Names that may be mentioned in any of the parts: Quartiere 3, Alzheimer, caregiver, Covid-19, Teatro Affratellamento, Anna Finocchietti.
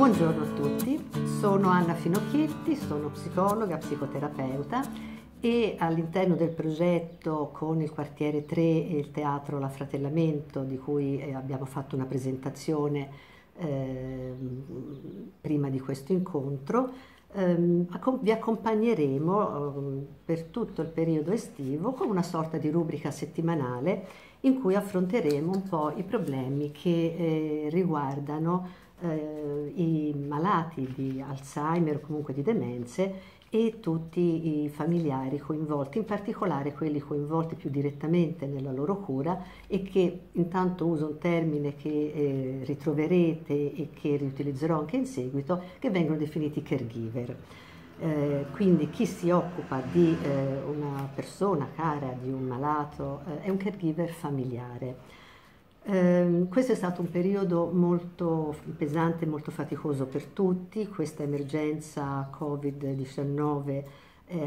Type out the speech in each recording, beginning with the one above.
Buongiorno a tutti, sono Anna Finocchietti, sono psicologa, psicoterapeuta e all'interno del progetto con il Quartiere 3 e il Teatro Affratellamento, di cui abbiamo fatto una presentazione prima di questo incontro, vi accompagneremo per tutto il periodo estivo con una sorta di rubrica settimanale in cui affronteremo un po' i problemi che riguardano i malati di Alzheimer o comunque di demenze e tutti i familiari coinvolti, in particolare quelli coinvolti più direttamente nella loro cura e che, intanto uso un termine che ritroverete e che riutilizzerò anche in seguito, che vengono definiti caregiver. Quindi chi si occupa di una persona cara, di un malato, è un caregiver familiare. Questo è stato un periodo molto pesante, molto faticoso per tutti. Questa emergenza Covid-19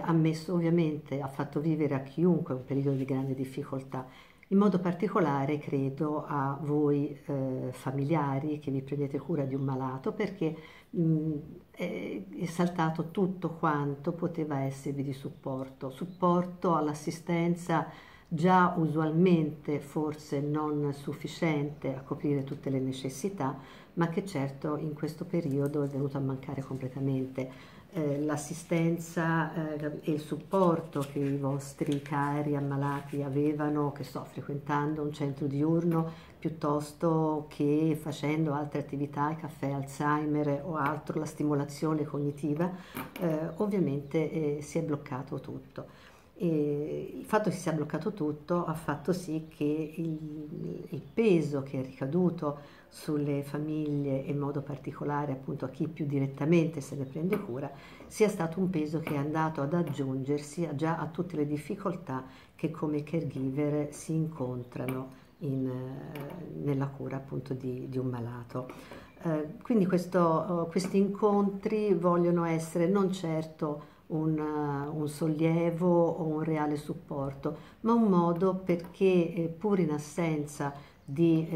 ha messo ovviamente, ha fatto vivere a chiunque un periodo di grande difficoltà, in modo particolare credo a voi familiari che vi prendete cura di un malato, perché è saltato tutto quanto poteva esservi di supporto all'assistenza già usualmente forse non sufficiente a coprire tutte le necessità, ma che certo in questo periodo è venuto a mancare completamente. L'assistenza e il supporto che i vostri cari ammalati avevano, che sto frequentando un centro diurno piuttosto che facendo altre attività, il caffè Alzheimer o altro, la stimolazione cognitiva, ovviamente si è bloccato tutto. E il fatto che si sia bloccato tutto ha fatto sì che il peso che è ricaduto sulle famiglie e in modo particolare appunto a chi più direttamente se ne prende cura sia stato un peso che è andato ad aggiungersi già a tutte le difficoltà che come caregiver si incontrano nella cura appunto di un malato. Quindi questi incontri vogliono essere non certo un sollievo o un reale supporto, ma un modo perché pur in assenza di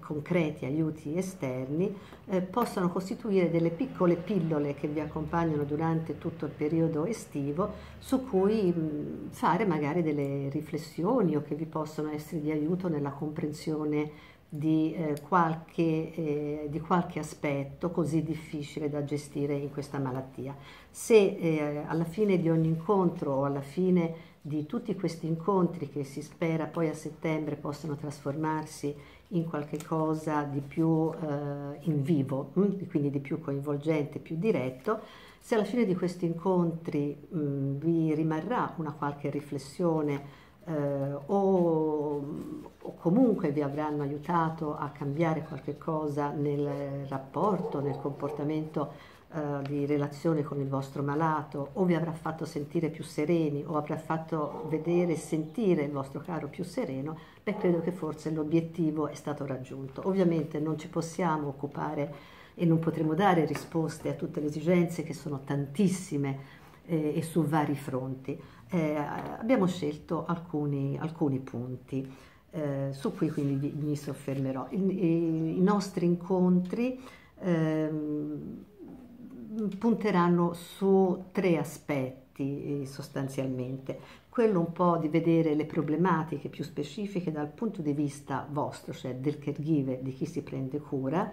concreti aiuti esterni possano costituire delle piccole pillole che vi accompagnano durante tutto il periodo estivo, su cui fare magari delle riflessioni o che vi possono essere di aiuto nella comprensione di qualche aspetto così difficile da gestire in questa malattia. Se alla fine di ogni incontro o alla fine di tutti questi incontri, che si spera poi a settembre possano trasformarsi in qualche cosa di più in vivo, quindi di più coinvolgente, più diretto, se alla fine di questi incontri vi rimarrà una qualche riflessione o comunque vi avranno aiutato a cambiare qualche cosa nel rapporto, nel comportamento di relazione con il vostro malato, o vi avrà fatto sentire più sereni o avrà fatto vedere e sentire il vostro caro più sereno, beh, credo che forse l'obiettivo è stato raggiunto. Ovviamente non ci possiamo occupare e non potremo dare risposte a tutte le esigenze, che sono tantissime e su vari fronti. Abbiamo scelto alcuni punti su cui quindi mi soffermerò. I nostri incontri punteranno su tre aspetti sostanzialmente: quello un po' di vedere le problematiche più specifiche dal punto di vista vostro, cioè del caregiver, di chi si prende cura,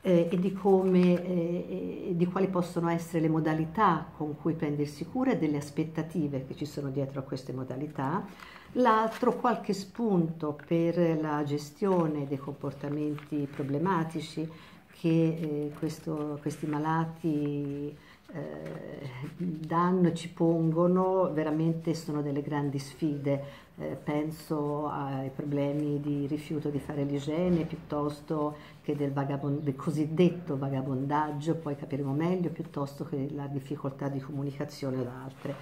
e di come di quali possono essere le modalità con cui prendersi cura e delle aspettative che ci sono dietro a queste modalità. L'altro, qualche spunto per la gestione dei comportamenti problematici che questi malati danno, ci pongono. Veramente sono delle grandi sfide, penso ai problemi di rifiuto di fare l'igiene piuttosto che del cosiddetto vagabondaggio, poi capiremo meglio, piuttosto che la difficoltà di comunicazione ad altre.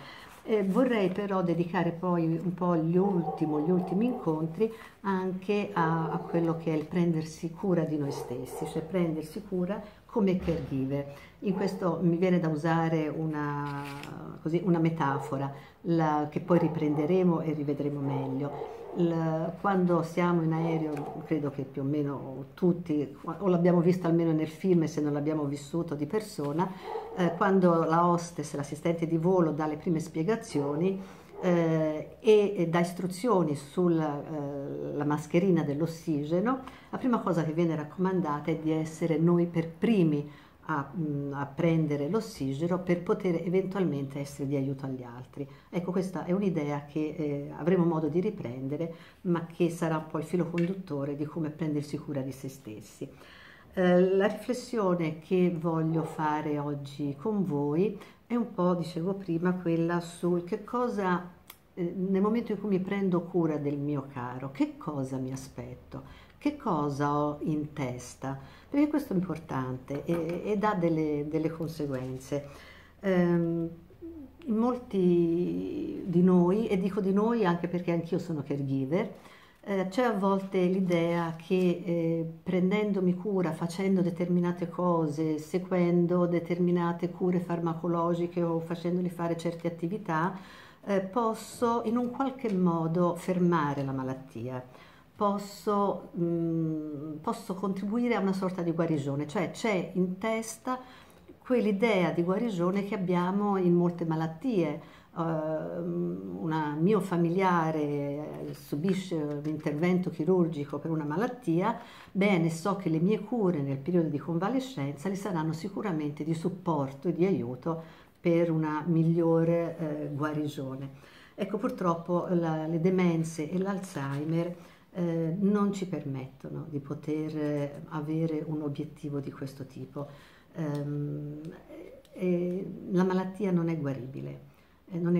Vorrei però dedicare poi un po' gli ultimi incontri anche a quello che è il prendersi cura di noi stessi, cioè prendersi cura come caregiver. In questo mi viene da usare una così una metafora che poi riprenderemo e rivedremo meglio. Quando siamo in aereo, credo che più o meno tutti, o l'abbiamo visto almeno nel film se non l'abbiamo vissuto di persona, quando la hostess, l'assistente di volo, dà le prime spiegazioni e dà istruzioni sulla mascherina dell'ossigeno, la prima cosa che viene raccomandata è di essere noi per primi a prendere l'ossigeno per poter eventualmente essere di aiuto agli altri. Ecco, questa è un'idea che avremo modo di riprendere, ma che sarà un po' il filo conduttore di come prendersi cura di se stessi. La riflessione che voglio fare oggi con voi è un po', dicevo prima, quella sul che cosa, nel momento in cui mi prendo cura del mio caro, che cosa mi aspetto? Che cosa ho in testa? Perché questo è importante e dà delle conseguenze. Molti di noi, e dico di noi anche perché anch'io sono caregiver, c'è a volte l'idea che prendendomi cura, facendo determinate cose, seguendo determinate cure farmacologiche o facendoli fare certe attività, posso in un qualche modo fermare la malattia. Posso contribuire a una sorta di guarigione, cioè c'è in testa quell'idea di guarigione che abbiamo in molte malattie. Un mio familiare subisce un intervento chirurgico per una malattia, bene, so che le mie cure nel periodo di convalescenza gli saranno sicuramente di supporto e di aiuto per una migliore guarigione. Ecco, purtroppo le demenze e l'Alzheimer non ci permettono di poter avere un obiettivo di questo tipo. La malattia non è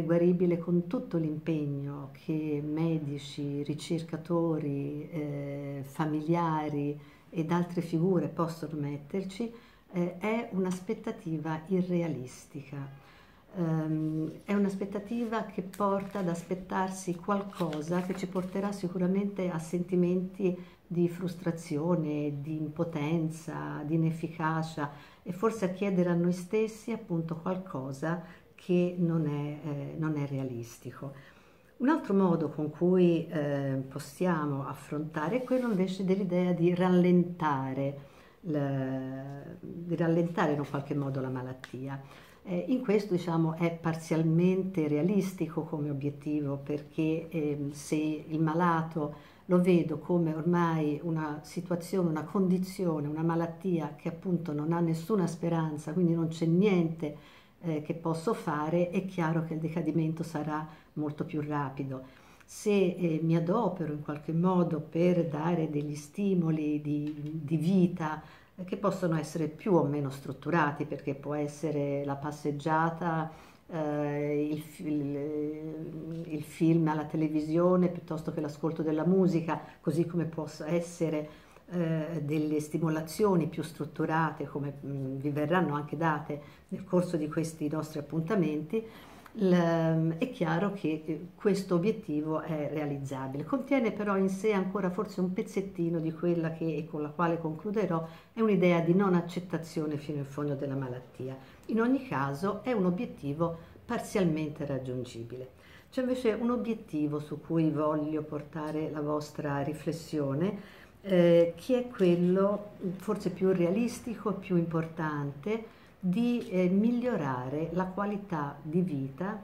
guaribile, con tutto l'impegno che medici, ricercatori, familiari ed altre figure possono metterci, è un'aspettativa irrealistica. È un'aspettativa che porta ad aspettarsi qualcosa che ci porterà sicuramente a sentimenti di frustrazione, di impotenza, di inefficacia e forse a chiedere a noi stessi appunto qualcosa che non è realistico. Un altro modo con cui possiamo affrontare è quello invece dell'idea di rallentare in un qualche modo la malattia. In questo, diciamo, è parzialmente realistico come obiettivo, perché se il malato lo vedo come ormai una situazione, una condizione, una malattia che appunto non ha nessuna speranza, quindi non c'è niente che posso fare, è chiaro che il decadimento sarà molto più rapido. Se mi adopero in qualche modo per dare degli stimoli di vita che possono essere più o meno strutturati, perché può essere la passeggiata, il film alla televisione, piuttosto che l'ascolto della musica, così come possono essere delle stimolazioni più strutturate, come vi verranno anche date nel corso di questi nostri appuntamenti, è chiaro che questo obiettivo è realizzabile. Contiene però in sé ancora forse un pezzettino di quella che, con la quale concluderò, è un'idea di non accettazione fino in fondo della malattia. In ogni caso è un obiettivo parzialmente raggiungibile. C'è invece un obiettivo su cui voglio portare la vostra riflessione, che è quello forse più realistico e più importante di migliorare la qualità di vita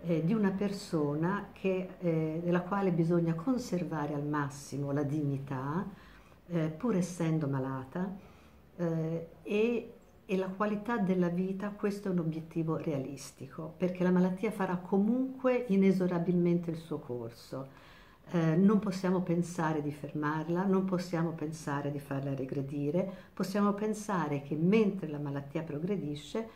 di una persona della quale bisogna conservare al massimo la dignità, pur essendo malata, e la qualità della vita. Questo è un obiettivo realistico, perché la malattia farà comunque inesorabilmente il suo corso. Non possiamo pensare di fermarla, non possiamo pensare di farla regredire, possiamo pensare che mentre la malattia progredisce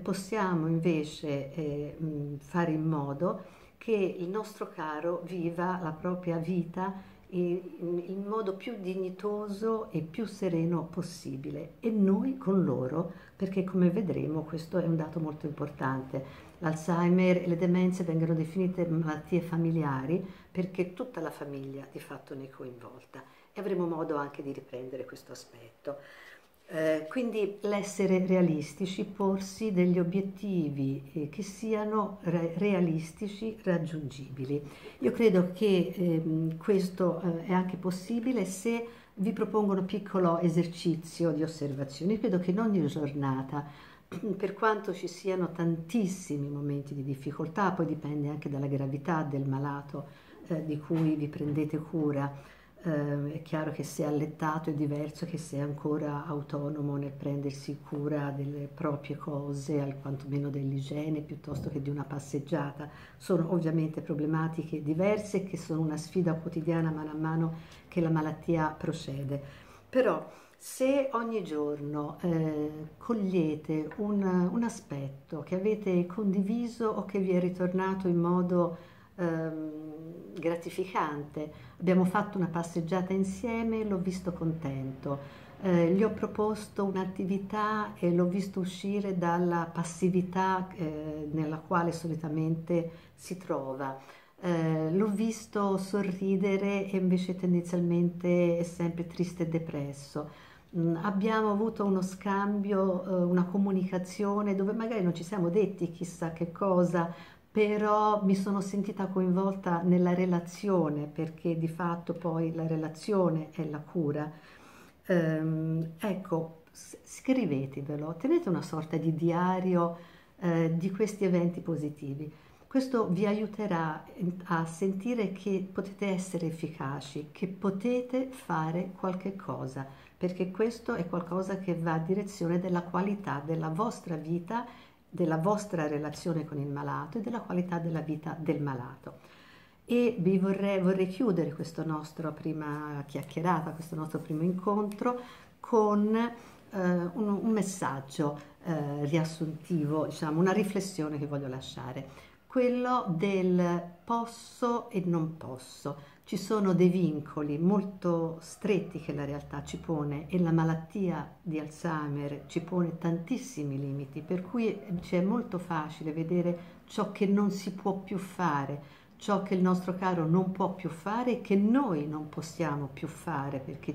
possiamo invece fare in modo che il nostro caro viva la propria vita in modo più dignitoso e più sereno possibile, e noi con loro, perché come vedremo questo è un dato molto importante. L'Alzheimer e le demenze vengono definite malattie familiari perché tutta la famiglia di fatto ne è coinvolta, e avremo modo anche di riprendere questo aspetto. Quindi l'essere realistici, porsi degli obiettivi che siano realistici, raggiungibili. Io credo che questo è anche possibile se vi propongo un piccolo esercizio di osservazione. Io credo che in ogni giornata, per quanto ci siano tantissimi momenti di difficoltà, poi dipende anche dalla gravità del malato di cui vi prendete cura. È chiaro che se allettato è diverso che se è ancora autonomo nel prendersi cura delle proprie cose, al quantomeno dell'igiene, piuttosto che di una passeggiata. Sono ovviamente problematiche diverse che sono una sfida quotidiana man mano che la malattia procede. Però se ogni giorno cogliete un aspetto che avete condiviso o che vi è ritornato in modo gratificante, abbiamo fatto una passeggiata insieme, l'ho visto contento, gli ho proposto un'attività e l'ho visto uscire dalla passività nella quale solitamente si trova, l'ho visto sorridere e invece tendenzialmente è sempre triste e depresso, abbiamo avuto uno scambio, una comunicazione dove magari non ci siamo detti chissà che cosa, però mi sono sentita coinvolta nella relazione, perché di fatto poi la relazione è la cura. Ecco, scrivetevelo, tenete una sorta di diario di questi eventi positivi. Questo vi aiuterà a sentire che potete essere efficaci, che potete fare qualche cosa, perché questo è qualcosa che va a direzione della qualità della vostra vita, della vostra relazione con il malato e della qualità della vita del malato. E vi vorrei chiudere questa nostra prima chiacchierata, questo nostro primo incontro con un messaggio riassuntivo, diciamo una riflessione che voglio lasciare, quello del posso e non posso. Ci sono dei vincoli molto stretti che la realtà ci pone e la malattia di Alzheimer ci pone tantissimi limiti, per cui ci è molto facile vedere ciò che non si può più fare, ciò che il nostro caro non può più fare e che noi non possiamo più fare perché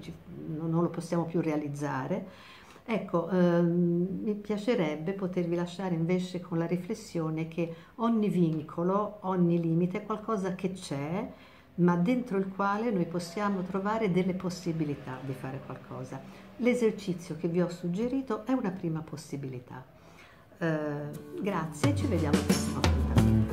non lo possiamo più realizzare. Ecco, mi piacerebbe potervi lasciare invece con la riflessione che ogni vincolo, ogni limite è qualcosa che c'è, ma dentro il quale noi possiamo trovare delle possibilità di fare qualcosa. L'esercizio che vi ho suggerito è una prima possibilità. Grazie, ci vediamo al prossimo appuntamento.